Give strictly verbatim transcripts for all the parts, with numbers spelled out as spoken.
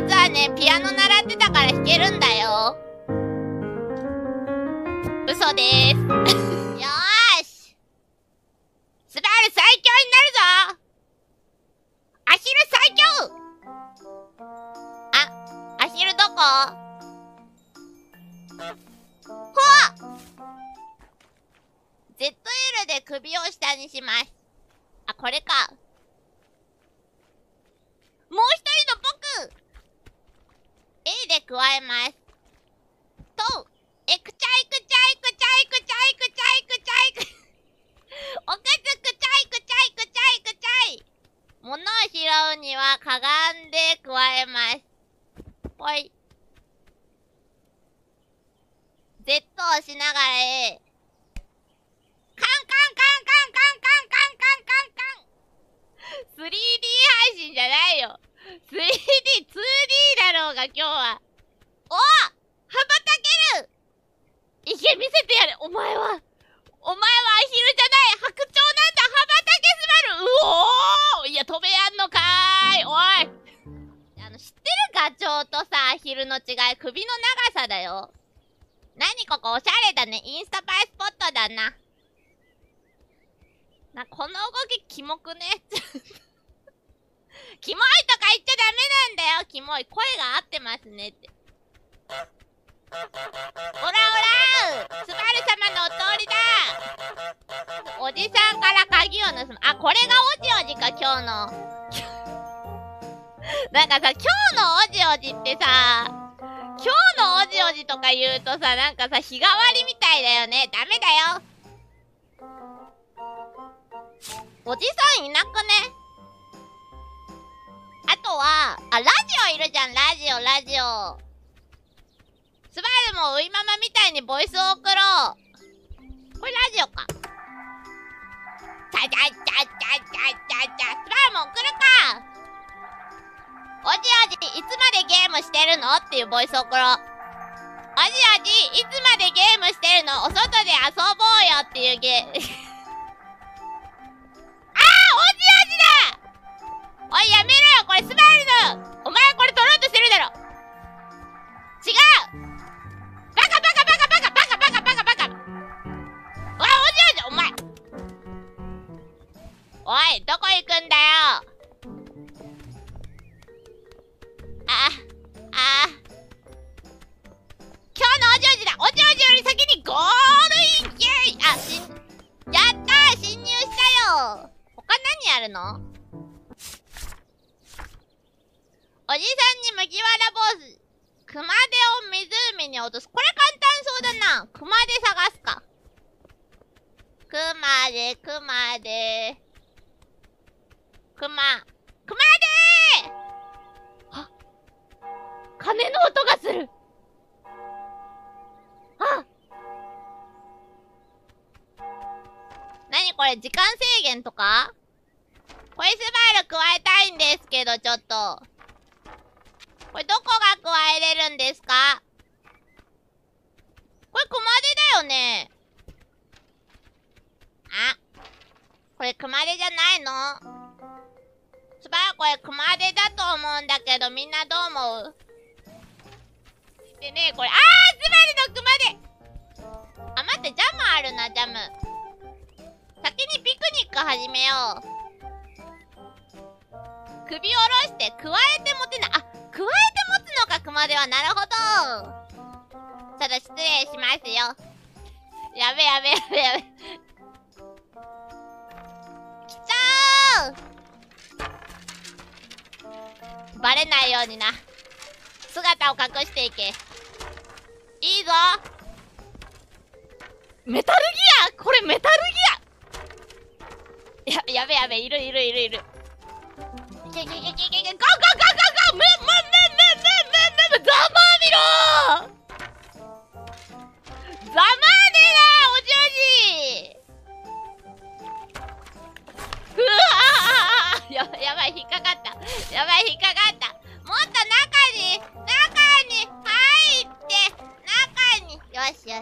実はね、ピアノ習ってたから弾けるんだよ。嘘でーす。よーし。スバル最強になるぞ。アヒル最強。あ、アヒルどこ？ほっ！ ゼットエル で首を下にします。あ、これか。もう一人の僕！ A で加えます。と、え、くちゃいくちゃいくちゃいくちゃいくちゃいくちゃいくちゃいく。おかずくちゃいくちゃいくちゃいくちゃい。物を拾うにはかがんで加えます。ぽい。Z をしながら A。カンカンカンカンカンカンカンカンカンカン スリーディー 配信じゃないよ。 スリーディー、ツーディー だろうが今日は。おお、羽ばたける。いけ、見せてやれ。お前はお前はアヒルじゃない白鳥なんだ。羽ばたけすばる。うおー、いや飛べやんのかーい。おい、あの知ってるガチョウとさアヒルの違い、首の長さだよ。何ここおしゃれだね。インスタ映えスポットだな。な、この動きキモくね。キモいとか言っちゃダメなんだよ。キモい、声が合ってますねって。オラオラー、スバル様のお通りだ。おじさんから鍵を盗む。あ、これがおじおじか。今日のなんかさ、今日のおじおじってさ、今日のおじおじとか言うとさ、なんかさ日替わりみたいだよね。ダメだよ。おじさんいなくね。あとは、あ、ラジオいるじゃん、ラジオ、ラジオ。スバルもういままみたいにボイスを送ろう。これラジオか。ちゃちゃちゃちゃちゃちゃちゃ。スバルも送るか。おじおじ、いつまでゲームしてるのっていうボイスを送ろう。おじおじ、いつまでゲームしてるの、お外で遊ぼうよっていうゲーム。おい、やめろよ、これスバルの。お前これ取ろうとしてるだろ。違う。バカバカバカバカバカバカバカバカ。おい、おじおじ、お前。おい、どこ行くんだよ。あ、あ。今日のおじおじだ。おじおじより先にゴールイン。イェイ。あ、しん、やったー、侵入したよ。他何やるの？おじさんに麦わら坊主。熊手を湖に落とす。これ簡単そうだな。熊手探すか。熊手、熊手。熊、熊手！あ、鐘の音がする。あ、なにこれ、時間制限とか？これスバル加えたいんですけど、ちょっと。これどこが加えれるんですか？これ熊手だよね。あ、これ熊手じゃないの？スバル、これ熊手だと思うんだけど、みんなどう思う？でね、これ、あー、スバルの熊手。あ、待って、ジャムあるな、ジャム。先にピクニック始めよう。首下ろして、加えて持てない。あ、加えて持つのか、熊手は。なるほど。ただ失礼しますよ。やべやべやべやべ。きちゃー。バレないようにな。姿を隠していけ。いいぞ。メタルギア、これメタルギア。や、やべやべ、いるいるいるいる。いけいけいけいけいけ、ゴーゴーゴーゴーゴー。やばい、引っかかった。もっと中に、中に入って、中に。よしよ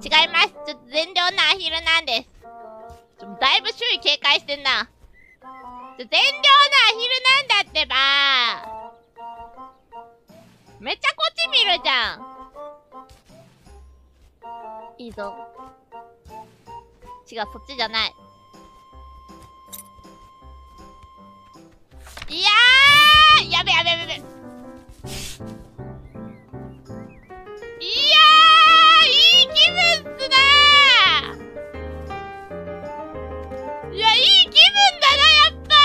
しよし。違います。ちょっと善良なアヒルなんです。だいぶ周囲警戒してんな。全量のアヒルなんだってばー。めっちゃこっち見るじゃん。いいぞ。違う、そっちじゃない。いやー、やべやべやべやべ。いやー、いい気分っすなー。いや、いい気分だな、やっぱ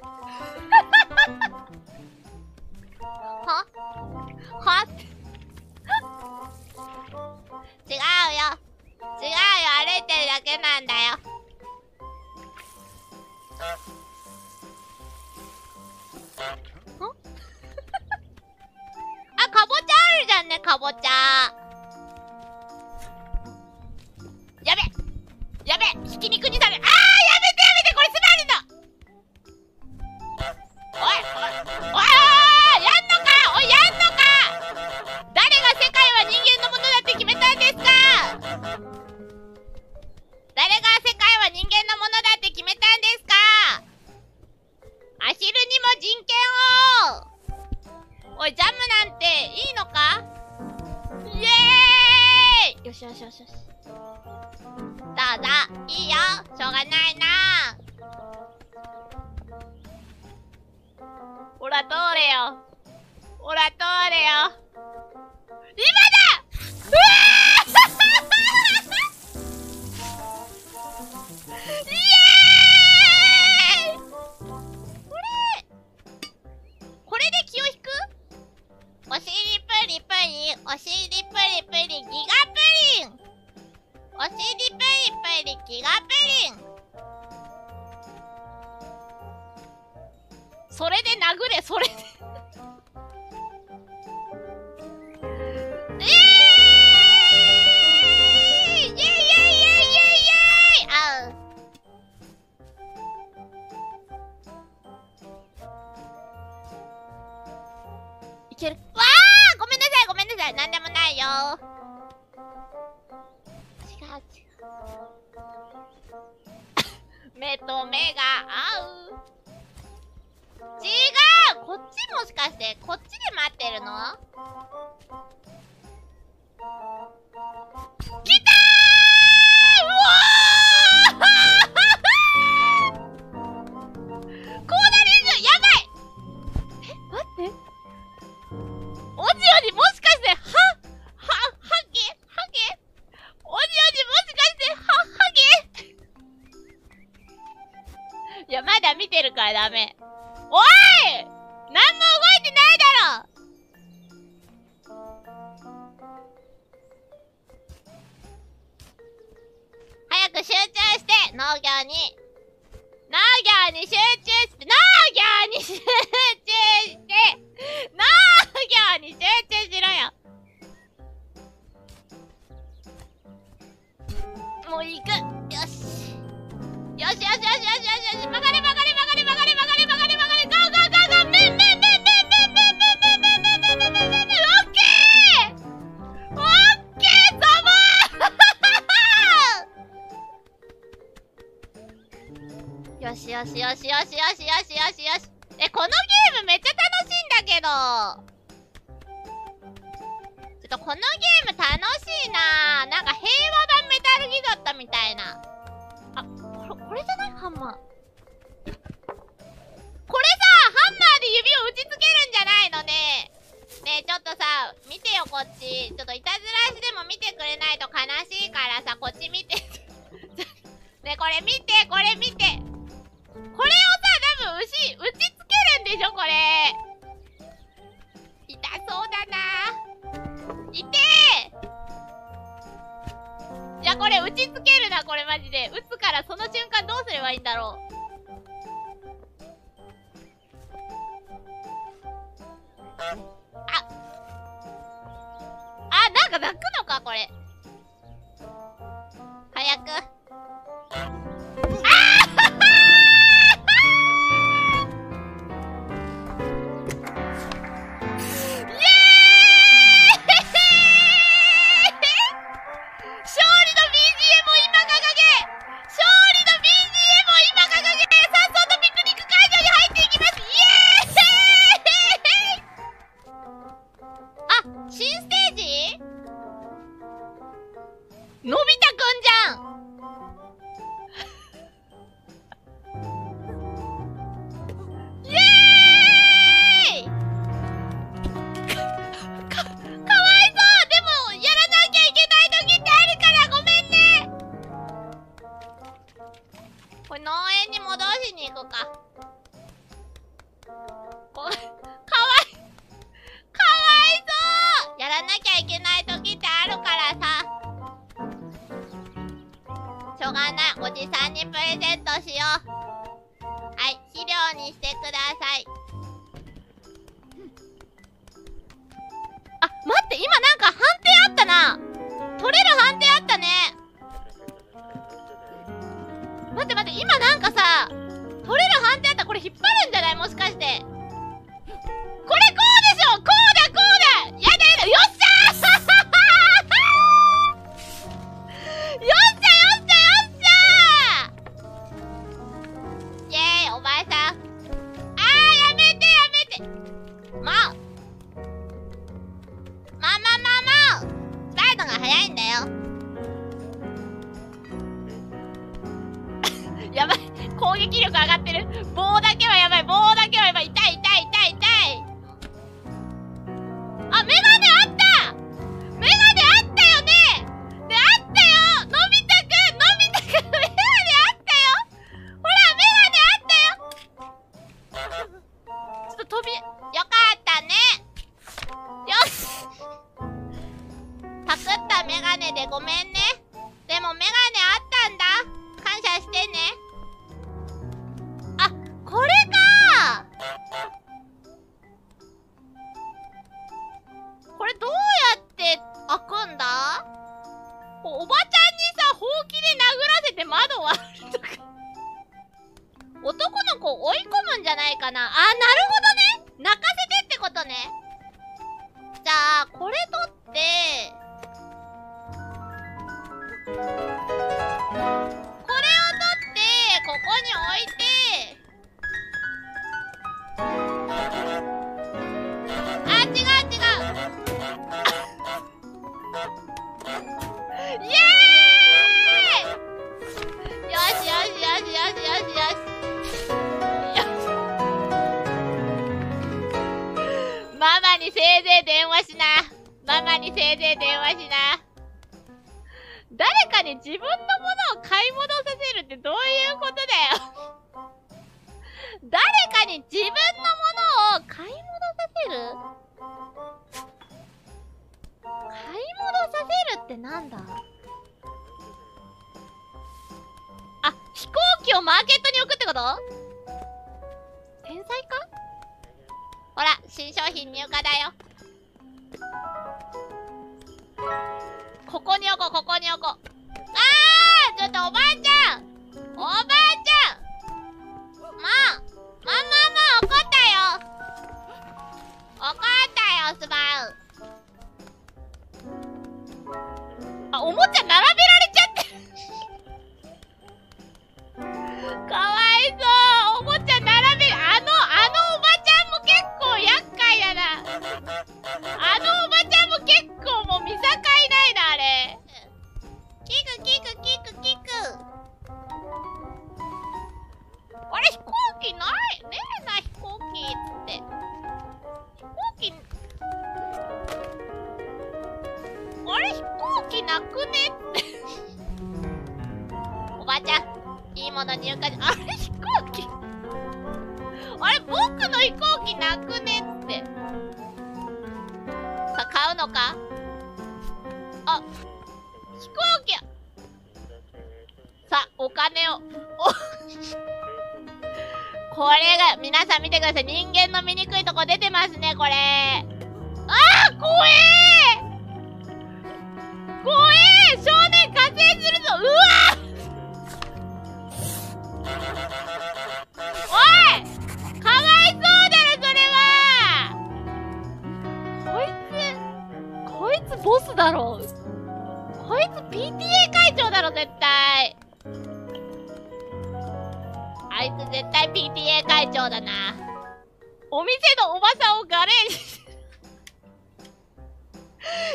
ー。は？は？違うよ、違うよ、歩いてるだけなんだよ。あ、かぼちゃあるじゃんね、かぼちゃ。やべやべ、ひき肉になる。あー、やめてやめて、これすまるの。おいおいおいおい、やんのか、おい、やんのか。誰が世界は人間のものだって決めたんですか。誰が世界は人間のものだって決めたんですか。アヒルにも人権を。おい、ジャムなんていいのか。イエーイ。よしよしよしよし、どうぞ、いいよ、しょうがないな。おら通れよ、おら通れよ。今だ。うわーイエーイ。おしりプリプリ、おしりプリプリ、ギガプリン。おしりプリプリ、ギガプリン。それで殴れ、それでイエーイイエーイイエーイイエーイイエーイ。あう、いける。なんでもないよ。違う違う。目と目が合う。違う、こっち、もしかしてこっちで待ってるの。来たー。うわーこうなりる、やばい。え、待って、オジオジ、もしかしては、は、はげ、はげ。オジオジ、もしかしては、はげ。いや、まだ見てるからダメ。おい、何も動いてないだろ。早く集中して、農業に。農業に集中して、農業に集中して、農業に集中しろよ。もう行く。よし。よしよしよしよしよし。曲がれ曲がれ曲がれ曲がれ曲がれ曲がれ曲がれ。ゴーゴーゴーゴー。めんめんめんめんめんめんめんめんめんめんめんめんめんめん。オッケー。オッケー様。よしよしよしよしよしよしよしよし。え、このゲームめっちゃ楽しいんだけど。ちょっとこのゲーム楽しいなぁ。なんか平和版メタルギガだったみたいな。あ、これ、これじゃない？ハンマー。これさ、ハンマーで指を打ちつけるんじゃないのね。ねえ、ちょっとさ、見てよ、こっち。ちょっといたずらしでも見てくれないと悲しいからさ、こっち見て。ねえ、これ見て、これ見て。これをさ、多分牛打ちつけるんでしょ、これ。痛そうだな。痛え。いや、これ打ちつけるな、これマジで。打つから、その瞬間どうすればいいんだろう。ああ、なんか泣くのか、これ。早く。ああ勝利の ビージーエム を今掲げ、勝利の ビージーエム をのび太くんじゃん。イ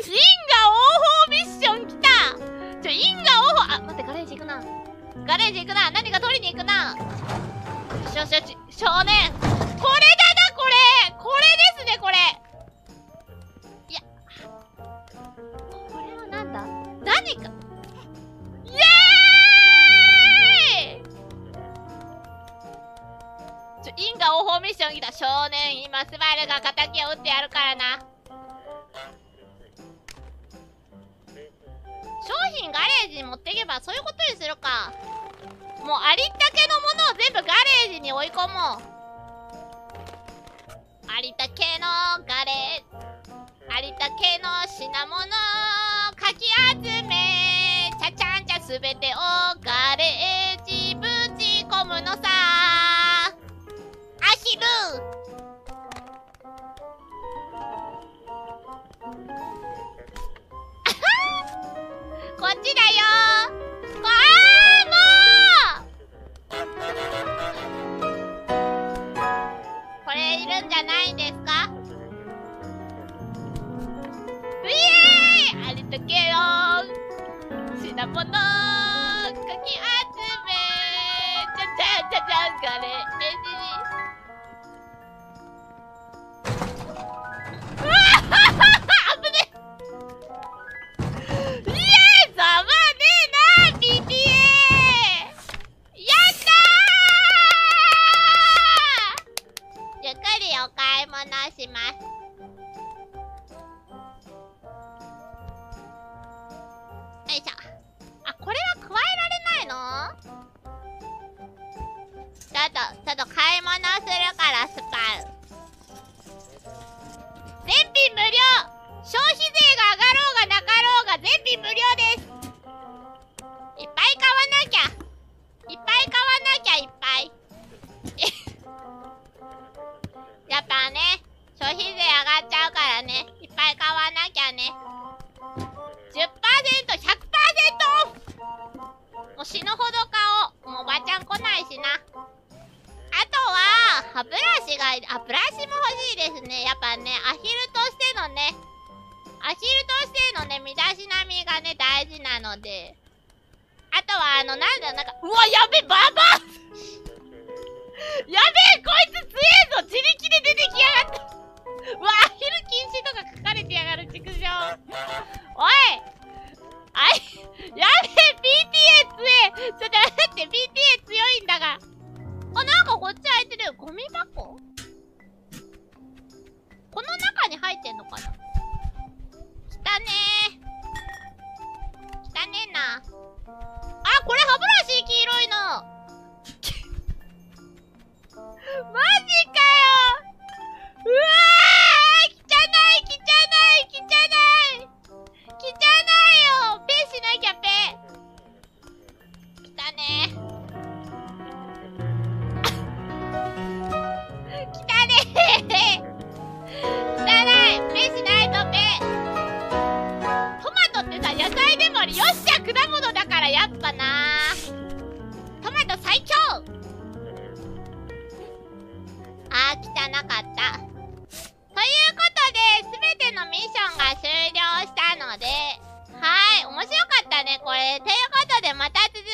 ンガ応報ミッション来た。ちょ、インガレージ行くな。何か取りに行くな。よしよしよし。少年。これだな、これ。これですね、これ。いや。これはなんだ？何か。イエーイ！ちょ、因果応報ミッション来た。少年、今、スマイルが敵を撃ってやるからな。商品ガレージに持っていけばそういうことにするか。もうありったけのものを全部ガレージに追い込もう。ありったけのガレージ、ありったけの品物かき集め、ちゃちゃんちゃ全てをガレージぶち込むのさ。アヒルこっちだよー。こあー、もうこれいるんじゃないんですか。うえーい、ありとけろ品物かき集め、じゃじゃじゃじゃんガレージに。うわははします。よいしょ。あ、これは加えられないの？ちょっとちょっと買い物するから。スパウ全品無料。消費税が上がろうがなかろうが全品無料です。いっぱい買わなきゃいっぱい買わなきゃいっぱいやっぱね、消費税上がっちゃうからね、いっぱい買わなきゃね。 じゅっパーセント、ひゃくパーセント オフ。もう死ぬほど買おう。もうおばちゃん来ないしな。あとは歯ブラシがいる。あ、ブラシも欲しいですね。やっぱね、アヒルとしてのね、アヒルとしてのね、身だしなみがね大事なので。あとはあの、なんだ、なんかうわ、やべえ、ババアやべえ、こいつ強えぞ。自力で出てきやがった。うわ、アヒル禁止とか書かれてやがる、畜生。おいあい、やべえ、ピーティーエー 強え。ちょっと待って、ピーティーエー 強いんだが。あ、なんかこっち開いてるよ。ゴミ箱、この中に入ってんのかな。きたねー、きたねーな。あ、これ歯ブラシ黄色いの。マジかよ。うわー、汚い汚い汚い汚いよ。ペしなきゃペ。汚ねー汚ねー汚い。ペしないとペ。トマトってさ、野菜でもあり、よっしゃ果物だからやっぱなー。トマト最強。あー、汚かった。ということで、すべてのミッションが終了したので、はい、面白かったね、これ。ということで、また続